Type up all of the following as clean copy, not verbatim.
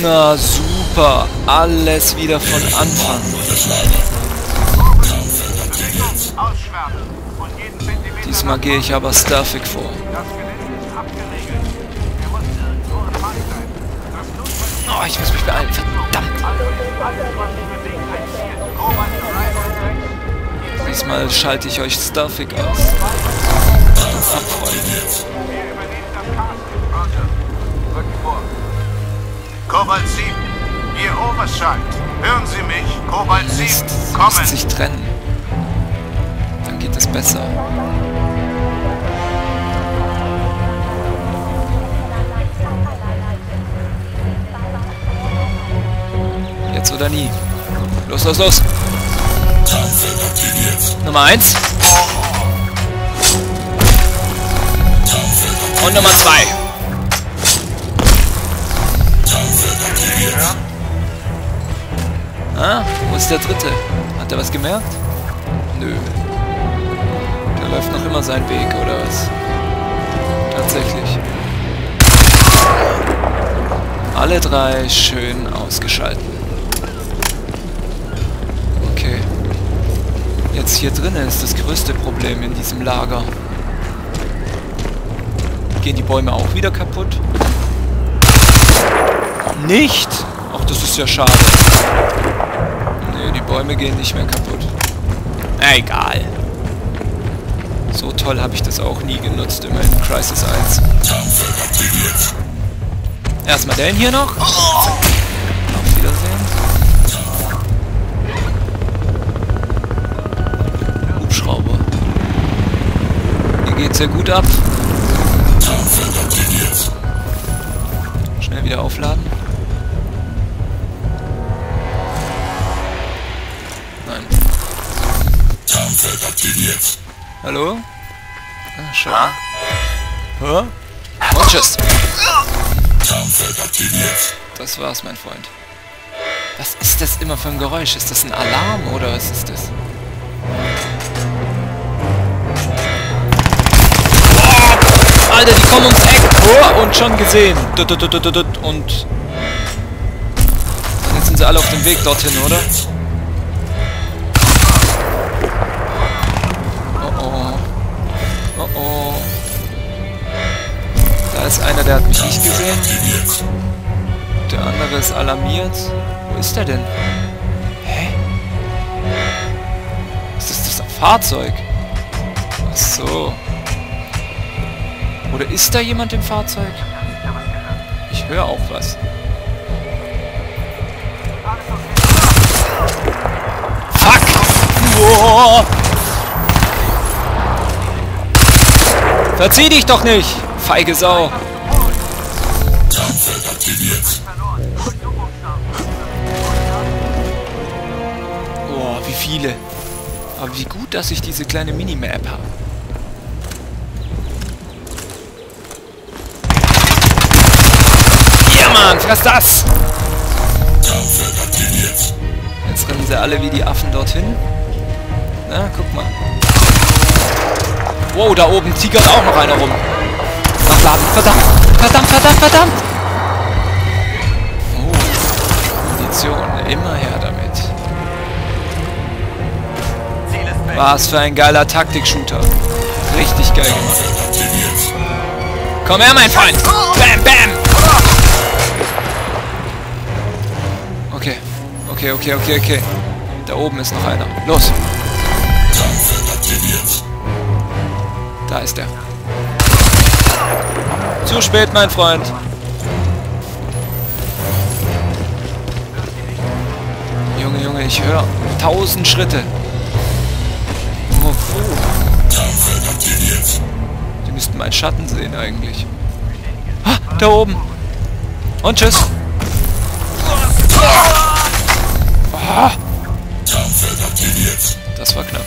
Na super, alles wieder von Anfang. Diesmal gehe ich aber Starfig vor. Oh, ich muss mich beeilen, verdammt! Diesmal schalte ich euch Starfig aus. Kobalt 7, ihr Oberscheid, hören Sie mich, Kobalt 7, kommen! Sie müssen sich trennen, dann geht es besser. Jetzt oder nie. Los, los, los! Nummer 1. Und Nummer 2. Ah, wo ist der dritte? Hat er was gemerkt? Nö. Der läuft noch immer seinen Weg, oder was? Tatsächlich. Alle drei schön ausgeschaltet. Okay. Jetzt hier drinnen ist das größte Problem in diesem Lager. Gehen die Bäume auch wieder kaputt? Nicht? Ach, das ist ja schade. Nee, die Bäume gehen nicht mehr kaputt. Egal. So toll habe ich das auch nie genutzt, immer in Crysis 1. Erstmal den hier noch. Oh. Auf Wiedersehen. Hubschrauber. Hier geht's ja gut ab. Schnell wieder aufladen. Nein. Hallo? Ah, schau. Hör? Und tschüss. Das war's, mein Freund. Was ist das immer für ein Geräusch? Ist das ein Alarm oder was ist das? Oh, Alter, die kommen ums Eck. Oh, und schon gesehen. Und jetzt sind sie alle auf dem Weg dorthin, oder? Oh oh. Oh oh. Da ist einer, der hat mich nicht gesehen. Der andere ist alarmiert. Wo ist der denn? Hä? Was ist das? Ein Fahrzeug? Ach so. Oder ist da jemand im Fahrzeug? Ich höre auch was. Fuck! Boah. Verzieh dich doch nicht! Feige Sau. Oh, wie viele. Aber wie gut, dass ich diese kleine Minimap habe. Ja, Mann, fress das! Jetzt rennen sie alle wie die Affen dorthin. Na, guck mal. Wow, da oben tigert auch noch einer rum. Nachladen. Verdammt! Verdammt, verdammt, verdammt! Oh, Munition. Immer her damit. Was für ein geiler Taktik-Shooter. Richtig geil gemacht. Komm her, mein Freund! Bam, bam! Okay. Okay. Da oben ist noch einer. Los! Da ist er. Zu spät, mein Freund. Junge, Junge, ich höre 1000 Schritte. Die müssten meinen Schatten sehen eigentlich. Ah, da oben. Und tschüss. Ah. Das war knapp.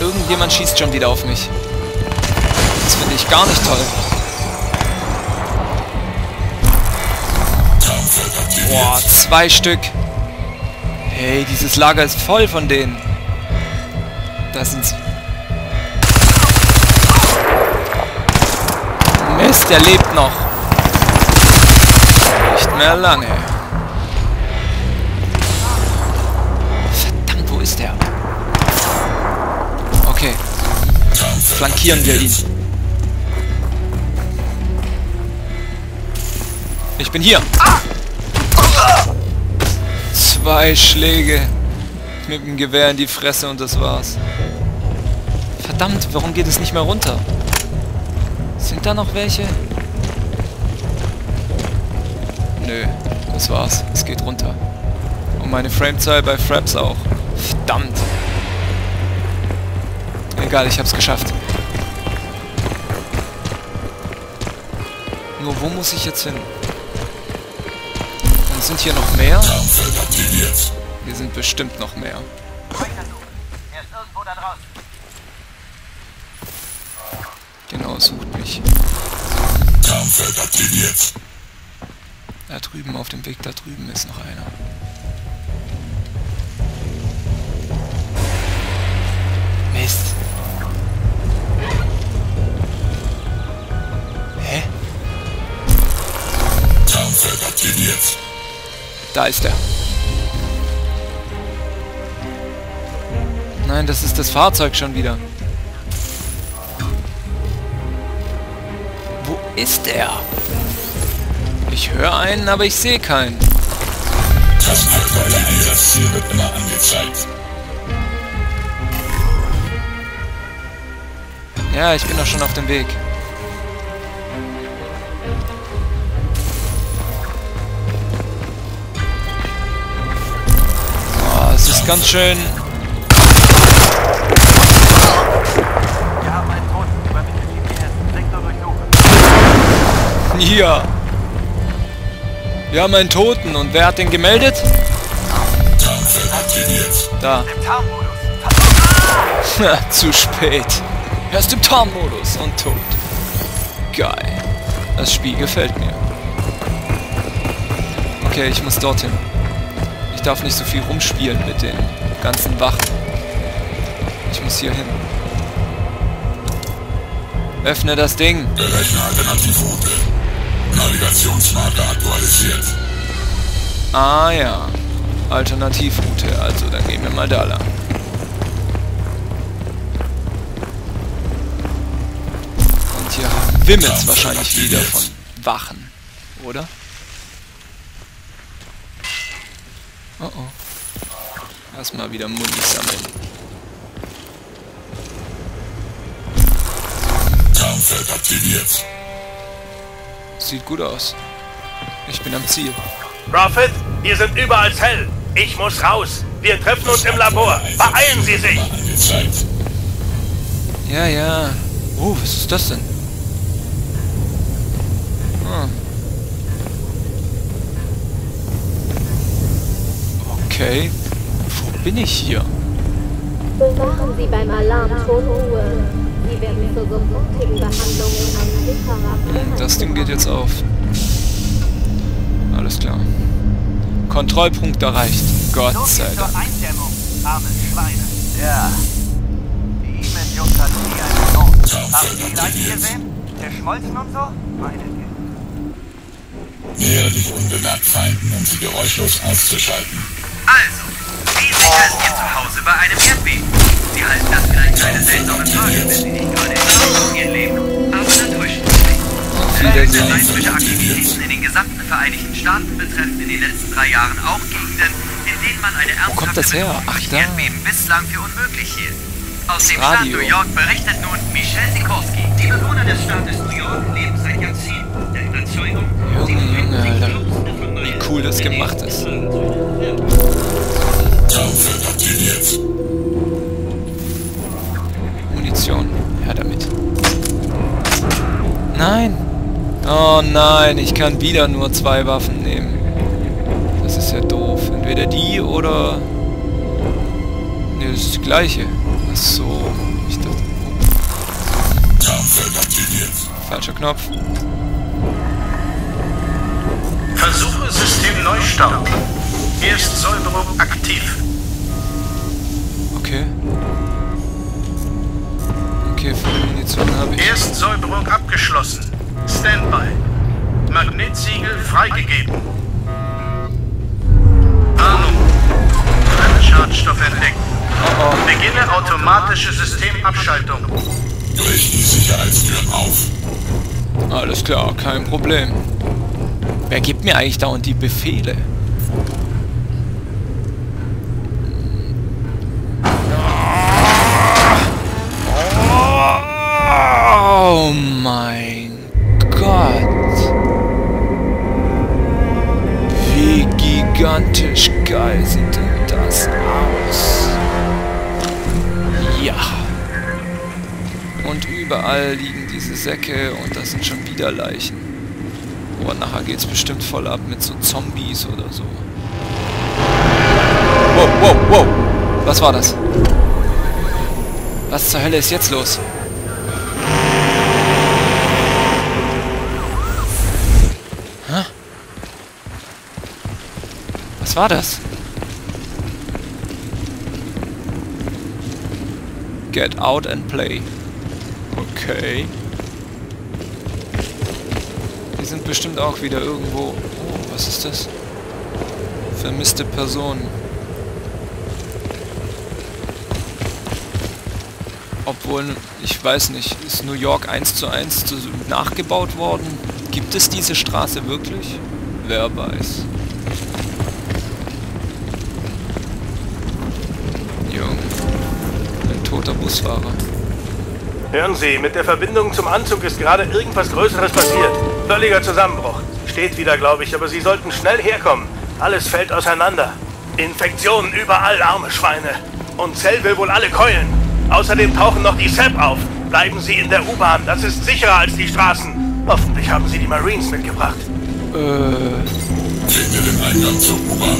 Irgendjemand schießt schon wieder auf mich. Das finde ich gar nicht toll. Boah, 2 Stück. Hey, dieses Lager ist voll von denen. Da sind sie. Mist, der lebt noch. mehr lange. Verdammt, wo ist der? Okay. Flankieren wir ihn. Ich bin hier. Zwei Schläge mit dem Gewehr in die Fresse und das war's. Verdammt, warum geht es nicht mehr runter? Sind da noch welche? Nö, das war's. Es geht runter. Und meine Framezahl bei Fraps auch. Verdammt. Egal, ich hab's geschafft. Nur wo muss ich jetzt hin? Dann sind hier noch mehr. Hier sind bestimmt noch mehr. Genau, sucht mich. Kampffeld aktiviert. Da drüben, auf dem Weg da drüben ist noch einer. Mist. Hä? Kampffeld aktiviert. Da ist er. Nein, das ist das Fahrzeug schon wieder. Wo ist er? Ich höre einen, aber ich sehe keinen. Das Ziel wird immer angezeigt. Ja, ich bin doch schon auf dem Weg. Oh, es ist ganz schön... Hier. Wir haben einen Toten. Und wer hat den gemeldet? Da. Zu spät. Er ist im Tarnmodus und tot. Geil. Das Spiel gefällt mir. Okay, ich muss dorthin. Ich darf nicht so viel rumspielen mit den ganzen Wachen. Ich muss hier hin. Öffne das Ding. Berechne Alternativroute. Navigationsmarker aktualisiert. Ah ja. Alternativroute. Also, dann gehen wir mal da lang. Und hier wimmelt's wahrscheinlich wieder von Wachen. Oder? Oh oh. Erstmal wieder Muni sammeln. Kampffeld aktiviert. Sieht gut aus. Ich bin am Ziel. Prophet, hier sind überall Zellen. Ich muss raus. Wir treffen uns im Labor. Beeilen Sie sich! Ja, ja. Oh, was ist das denn? Ah. Okay. Wo bin ich hier? Bewahren Sie beim Alarmton Ruhe. Sie werden zur sofortigen Behandlung an das Ding geht jetzt auf. Alles klar. Kontrollpunkt erreicht. Gott sei Dank. Ja. Die Menjungs hat nie einen Ton. Haben Sie die Leichen gesehen? Geschmolzen und so? Meine Güte. Nähere dich unbemerkt Feinden, um sie geräuschlos auszuschalten. Also, Sie sichern Ihr Zuhause bei einem Airbnb. Sie halten das vielleicht eine seltsame Frage, wenn Sie nicht gerade in Ihr Leben, aber natürlich nicht. Seismische Aktivitäten in den gesamten Vereinigten Staaten betreffen in den letzten 3 Jahren auch Gegenden, in denen man eine ernsthafte Erdbeben bislang für unmöglich hielt. Aus dem Staat New York berichtet nun Michelle Sikorski. Die Bewohner des Staates New York leben seit Jahrzehnten der Überzeugung, wie cool das gemacht ist. Her damit. Nein! Oh nein, ich kann wieder nur 2 Waffen nehmen. Das ist ja doof. Entweder die oder... Ne, das ist die gleiche. Achso. Ich dachte... Falscher Knopf. Versuche Systemneustart. Erstsäuberung aktiv. Okay. Okay, für die Munition habe ich. Erstsäuberung abgeschlossen. Standby. Magnetsiegel freigegeben. Schadstoffe entdeckt. Beginne automatische Systemabschaltung. Brich die Sicherheitstüren auf. Alles klar, kein Problem. Wer gibt mir eigentlich dauernd die Befehle? Oh mein Gott. Wie gigantisch geil sieht denn das aus? Ja. Und überall liegen diese Säcke und das sind schon wieder Leichen. Boah, nachher geht's bestimmt voll ab mit so Zombies oder so. Wow, wow, wow. Was war das? Was zur Hölle ist jetzt los? Was war das? Get out and play. Okay. Die sind bestimmt auch wieder irgendwo... Oh, was ist das? Vermisste Personen. Obwohl, ich weiß nicht, ist New York 1:1 nachgebaut worden? Gibt es diese Straße wirklich? Wer weiß. Toter Busfahrer. Hören Sie, mit der Verbindung zum Anzug ist gerade irgendwas Größeres passiert. Völliger Zusammenbruch. Steht wieder, glaube ich, aber Sie sollten schnell herkommen. Alles fällt auseinander. Infektionen überall, arme Schweine. Und Zell will wohl alle keulen. Außerdem tauchen noch die CEP auf. Bleiben Sie in der U-Bahn, das ist sicherer als die Straßen. Hoffentlich haben Sie die Marines mitgebracht. Finde den Eingang zur U-Bahn.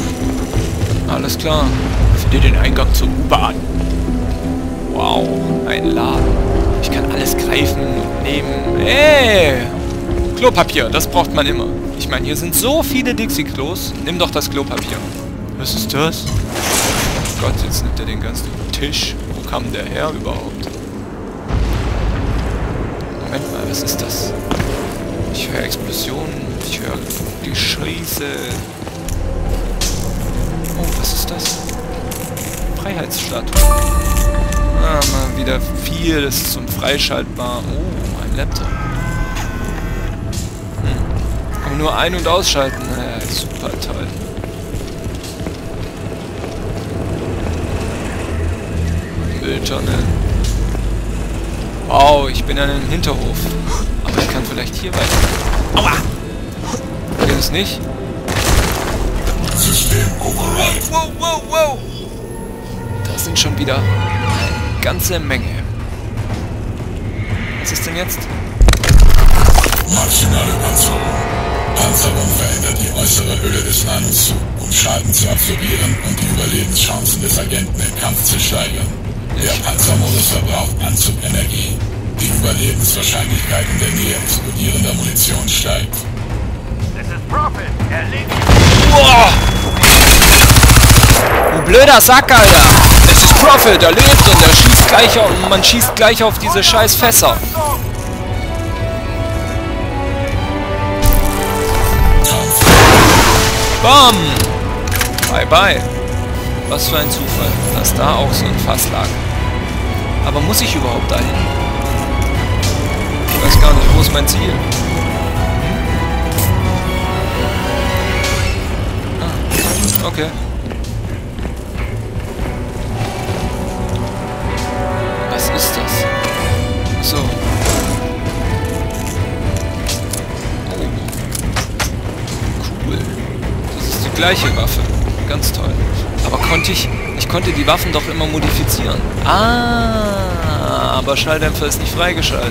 Alles klar. Finde den Eingang zur U-Bahn. Wow, ein Laden. Ich kann alles greifen und nehmen. Ey! Klopapier, das braucht man immer. Ich meine, hier sind so viele Dixie-Klos. Nimm doch das Klopapier. Was ist das? Oh Gott, jetzt nimmt er den ganzen Tisch. Wo kam der her überhaupt? Moment mal, was ist das? Ich höre Explosionen. Ich höre Gescheiße. Oh, was ist das? Freiheitsstatue. Ah, mal wieder vieles zum Freischaltbar. Oh, ein Laptop. Aber nur ein- und ausschalten. Super toll. Mülltonne. Wow, ich bin in einem Hinterhof. Aber ich kann vielleicht hier weiter. Aua! Geht es nicht? System Override. Wow, wow, wow! Da sind schon wieder... ganze Menge. Was ist denn jetzt? Maschinale Panzerung. Panzerung verändert die äußere Hülle des Nanos zu, um Schaden zu absorbieren und die Überlebenschancen des Agenten im Kampf zu steigern. Der Panzermodus verbraucht Anzugenergie. Die Überlebenswahrscheinlichkeit in der Nähe explodierender Munition steigt. Das ist Prophet. Erledigt. Ein blöder Sack, Alter! Es ist Prophet, er lebt und er schießt gleich auf, man schießt gleich auf diese scheiß Fässer. Bam! Bye bye. Was für ein Zufall, dass da auch so ein Fass lag. Aber muss ich überhaupt dahin? Ich weiß gar nicht, wo ist mein Ziel? Ah, okay. Was ist das? So. Oh. Cool. Das ist die gleiche Waffe. Ganz toll. Aber konnte ich... Ich konnte die Waffen doch immer modifizieren. Ah, aber Schalldämpfer ist nicht freigeschalten.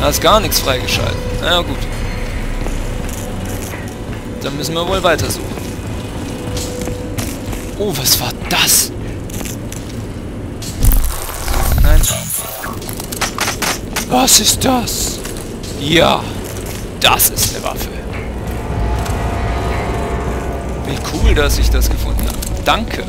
Da ist gar nichts freigeschalten. Na gut. Dann müssen wir wohl weitersuchen. Oh, was war das? Was ist das? Ja, das ist eine Waffe. Wie cool, dass ich das gefunden habe. Danke.